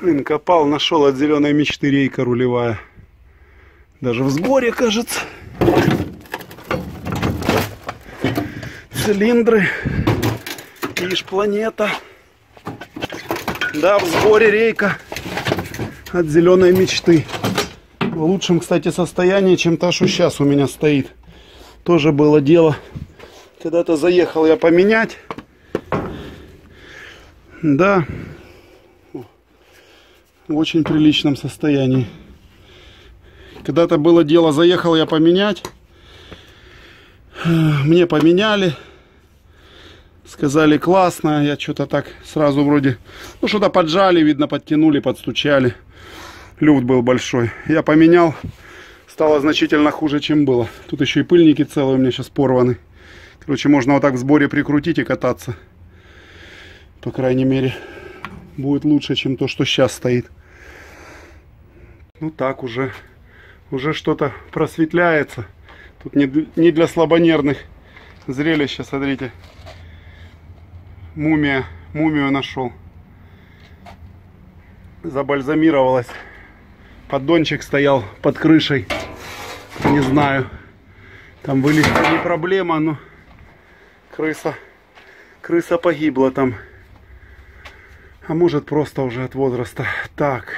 Блин, копал, нашел от Зеленой Мечты рейка рулевая. Даже в сборе, кажется. Цилиндры. Иж планета. Да, в сборе рейка от Зеленой Мечты. В лучшем, кстати, состоянии, чем та, что сейчас у меня стоит. Тоже было дело. Когда-то заехал я поменять. Да. В очень приличном состоянии. Когда-то было дело, заехал я поменять. Мне поменяли. Сказали, классно. Я что-то так сразу вроде... Ну, что-то поджали, видно, подтянули, подстучали. Люфт был большой. Я поменял. Стало значительно хуже, чем было. Тут еще и пыльники целые у меня сейчас порваны. Короче, можно вот так в сборе прикрутить и кататься. По крайней мере, будет лучше, чем то, что сейчас стоит. Ну так уже что-то просветляется. Тут не для слабонервных зрелища, смотрите. Мумию нашел. Забальзамировалась. Поддончик стоял под крышей. Не знаю. Там вылезти не проблема, но крыса погибла там. А может, просто уже от возраста. Так.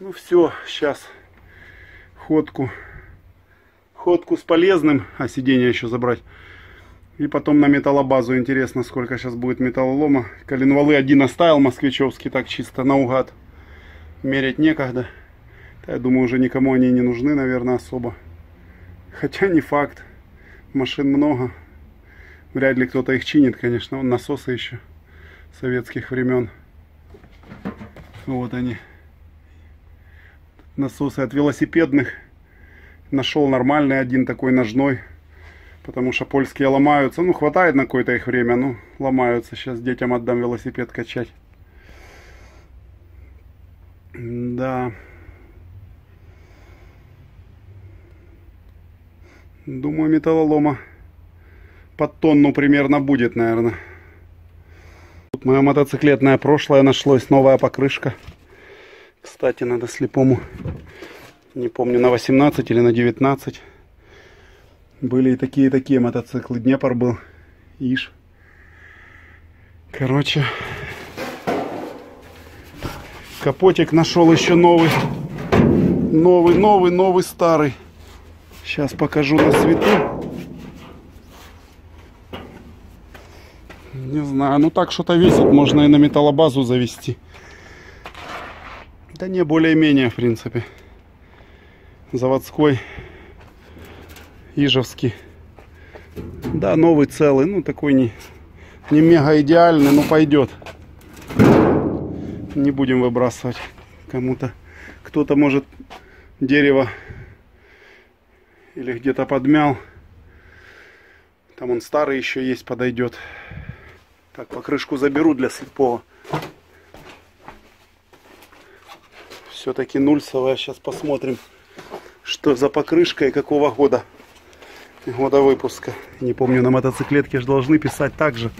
Ну все, сейчас ходку с полезным, а сиденье еще забрать. И потом на металлобазу. Интересно, сколько сейчас будет металлолома. Коленвалы один оставил москвичевский, так чисто наугад. Мерить некогда. Я думаю, уже никому они не нужны, наверное, особо. Хотя не факт. Машин много. Вряд ли кто-то их чинит, конечно. Вон насосы еще советских времен. Вот они. Насосы от велосипедных. Нашел нормальный один такой ножной. Потому что польские ломаются. Ну, хватает на какое-то их время. Ну, ломаются. Сейчас детям отдам велосипед качать. Да. Думаю, металлолома под тонну примерно будет, наверное. Тут мое мотоциклетное прошлое нашлось. Новая покрышка. Кстати, надо слепому. Не помню, на 18 или на 19. Были и такие мотоциклы. Днепр был. Иж. Короче. Капотик нашел еще новый. Новый, старый. Сейчас покажу на свету. Не знаю, ну так что-то весит. Можно и на металлобазу завести. Да не, более-менее, в принципе. Заводской. Ижевский. Да, новый целый. Ну, такой не мега идеальный, но пойдет. Не будем выбрасывать кому-то. Кто-то, может, дерево или где-то подмял. Там он старый еще есть, подойдет. Так, покрышку заберу для слепого. Все-таки нульсовая. Сейчас посмотрим, что за покрышка и какого года. Года выпуска. Не помню, на мотоциклетке же должны писать так же.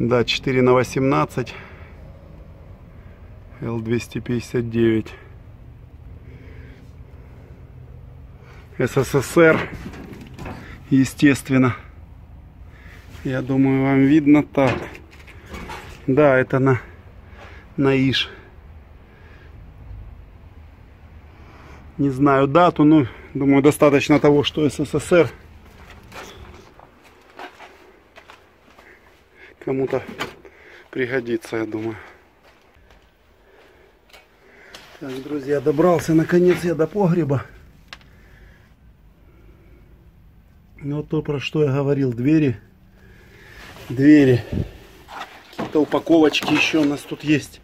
Да, 4×18. Л259. СССР, естественно. Я думаю, вам видно так. Да, это на Иж. Не знаю дату, но думаю, достаточно того, что СССР. Кому-то пригодится, я думаю. Так, друзья, добрался наконец я до погреба. Ну, то, про что я говорил, двери, какие-то упаковочки еще у нас тут есть,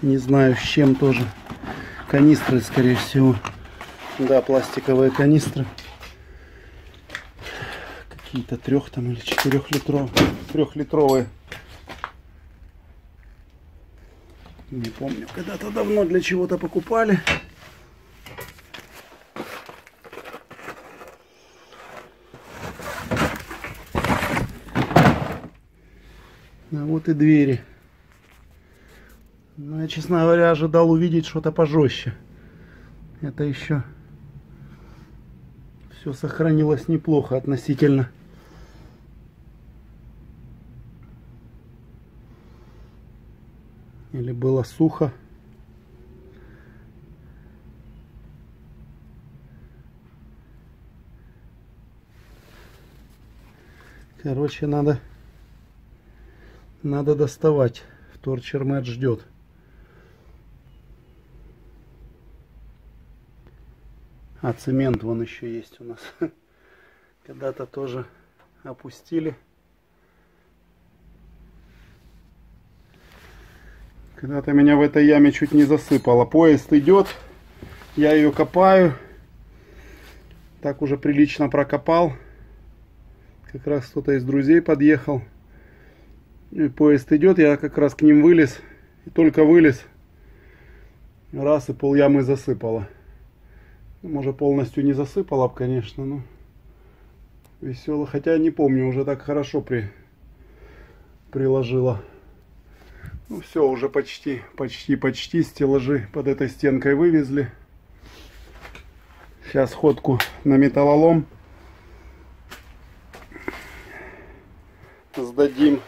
не знаю с чем тоже, канистры, скорее всего, да, пластиковые канистры, какие-то 3- или 4-литровые, не помню, когда-то давно для чего-то покупали. А вот и двери. Но я, честно говоря, ожидал увидеть что-то пожестче. Это еще все сохранилось неплохо относительно. Или было сухо. Короче, надо доставать. Торчер Мэтт ждет. А цемент вон еще есть у нас. Когда-то тоже опустили. Когда-то меня в этой яме чуть не засыпало. Поезд идет. Я ее копаю. Так уже прилично прокопал. Как раз кто-то из друзей подъехал. И поезд идет, я как раз к ним вылез. И только вылез. Раз, и пол ямы засыпало. Может, полностью не засыпало, конечно, но весело. Хотя не помню, уже так хорошо приложило. Ну все, уже почти стеллажи под этой стенкой вывезли. Сейчас ходку на металлолом сдадим.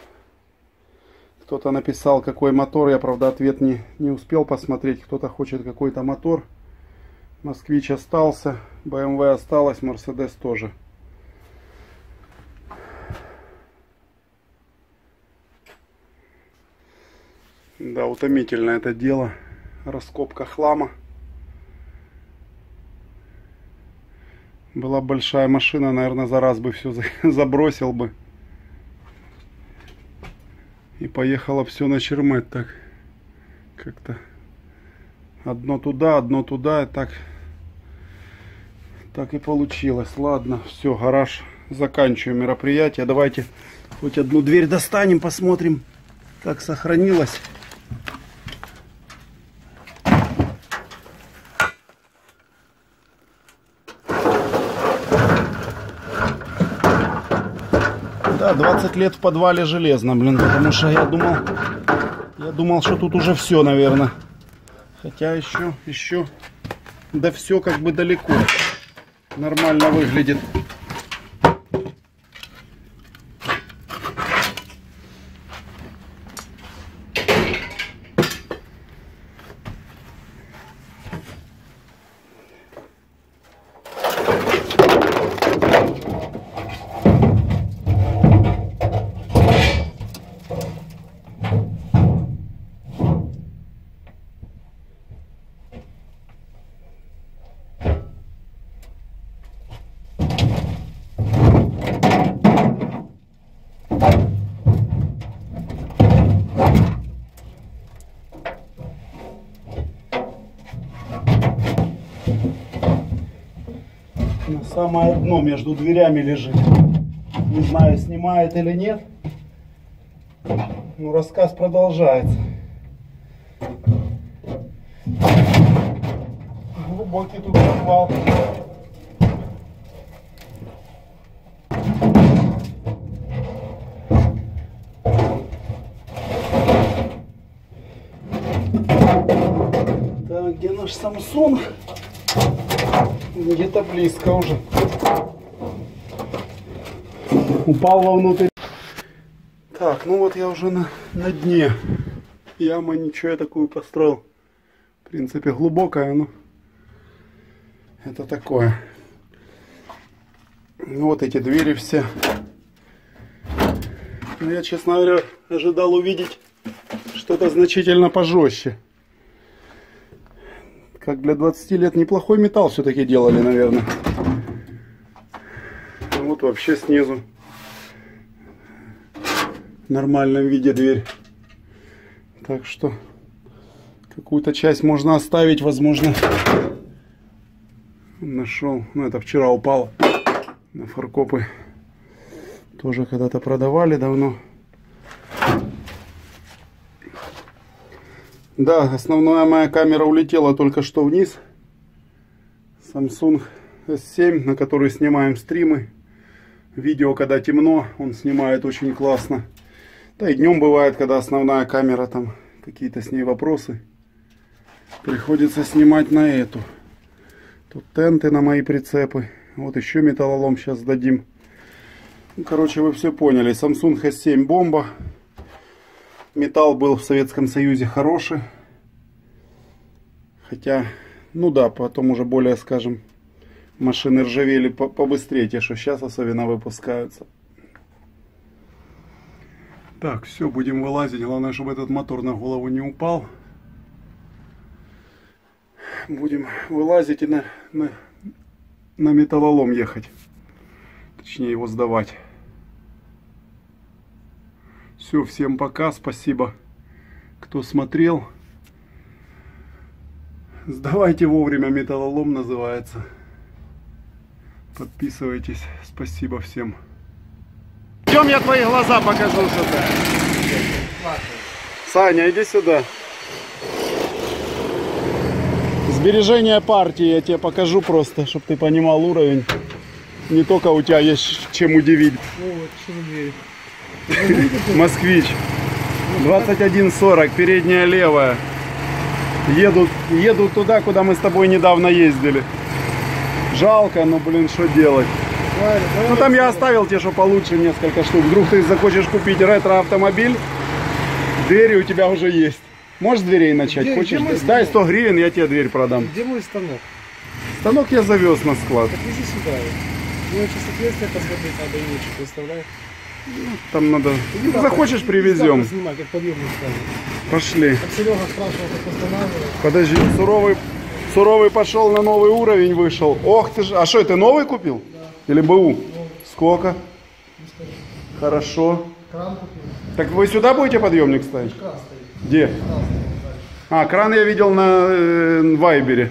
Кто-то написал, какой мотор. Я, правда, ответ не успел посмотреть. Кто-то хочет какой-то мотор. Москвич остался. BMW осталась. Mercedes тоже. Да, утомительно это дело. Раскопка хлама. Была большая машина, наверное, за раз бы все забросил бы. И поехало все на Чермет так. Как-то одно туда, и так и получилось. Ладно, все, гараж, заканчиваю мероприятие. Давайте хоть одну дверь достанем, посмотрим, как сохранилось. Да, 20 лет в подвале железно, блин, потому что я думал, что тут уже все, наверное. Хотя еще, да все как бы далеко. Нормально выглядит. Самое дно между дверями лежит. Не знаю, снимает или нет. Но рассказ продолжается. Глубокий тут подвал. Так, где наш Samsung? Где-то близко уже. Упал вовнутрь. Так, ну вот я уже на дне. Яма, ничего, я такую построил. В принципе, глубокая, но это такое. Вот эти двери все. Но я, честно говоря, ожидал увидеть что-то значительно пожестче. Как для 20 лет неплохой металл все-таки делали, наверное. Вот вообще снизу в нормальном виде дверь. Так что какую-то часть можно оставить, возможно. Нашел, ну это вчера упало на фаркопы. Тоже когда-то продавали давно. Да, основная моя камера улетела только что вниз. Samsung S7, на который снимаем стримы. Видео, когда темно, он снимает очень классно. Да и днем бывает, когда основная камера, там какие-то с ней вопросы. Приходится снимать на эту. Тут тенты на мои прицепы. Вот еще металлолом сейчас дадим. Ну, короче, вы все поняли. Samsung S7 бомба. Металл был в Советском Союзе хороший. Хотя, ну да, потом уже более, скажем, машины ржавели побыстрее, те, что сейчас особенно выпускаются. Так, все, будем вылазить. Главное, чтобы этот мотор на голову не упал. Будем вылазить и на металлолом ехать. Точнее, его сдавать. Все, всем пока. Спасибо, кто смотрел. Сдавайте вовремя металлолом, называется. Подписывайтесь. Спасибо всем. Идем, я твои глаза покажу что-то. Саня, иди сюда. Сбережение партии я тебе покажу просто, чтобы ты понимал уровень. Не только у тебя есть чем удивить. Вот, чем удивить. Москвич 2140, передняя левая. Едут туда, куда мы с тобой недавно ездили. Жалко, но, блин, что делать. Ну там я оставил те, что получше, несколько штук. Вдруг ты захочешь купить ретро-автомобиль. Двери у тебя уже есть. Можешь с дверей начать? Где, хочешь? Где дай 100 гривен, я тебе дверь продам. Где мой станок? Станок я завез на склад. Так иди сюда. Думаю, что соответствие посмотреть надо и лучше, представляешь? Ну, там надо. Иди, захочешь, иди, привезем. Снимай, как пошли. Подожди, суровый пошел на новый уровень, вышел. Ох ты же. А что, ты новый купил? Да. Или БУ? Новый. Сколько? Хорошо. Кран купил. Так вы сюда будете подъемник ставить? Кран стоит. Где? Кран стоит. А, кран я видел на Вайбере.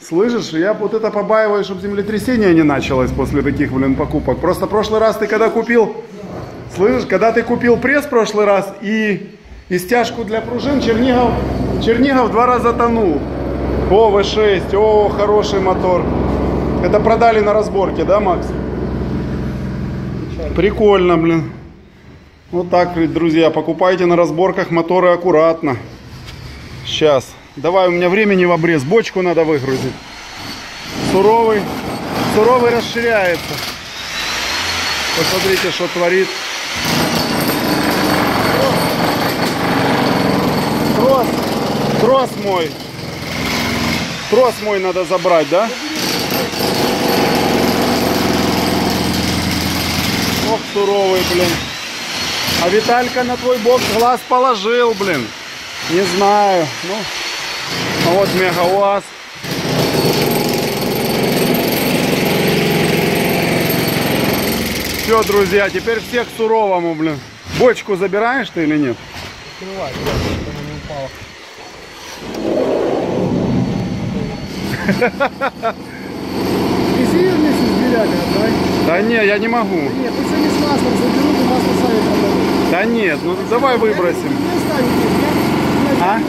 Слышишь, я вот это побаиваюсь, чтобы землетрясение не началось после таких, блин, покупок. Просто прошлый раз ты когда купил, слышишь, когда ты купил пресс в прошлый раз и стяжку для пружин, Чернигов два раза тонул. О, V6, о, хороший мотор. Это продали на разборке, да, Макс? Прикольно, блин. Вот так, друзья, покупайте на разборках моторы аккуратно. Сейчас. Давай, у меня времени в обрез. Бочку надо выгрузить. Суровый расширяется. Посмотрите, что творит. Трос мой. Трос мой надо забрать, да? Ох, суровый, блин. А Виталька на твой бок глаз положил, блин. Не знаю. Ну... А вот мега УАЗ. Все, друзья, теперь всех к суровому, блин. Бочку забираешь ты или нет? Открывай, чтобы она не упала. Неси ее вместе с дверями, отдай. Да не, я не могу. Нет, ты сегодня с маслом заберут и масло сами продадут. Да нет, ну давай выбросим. А?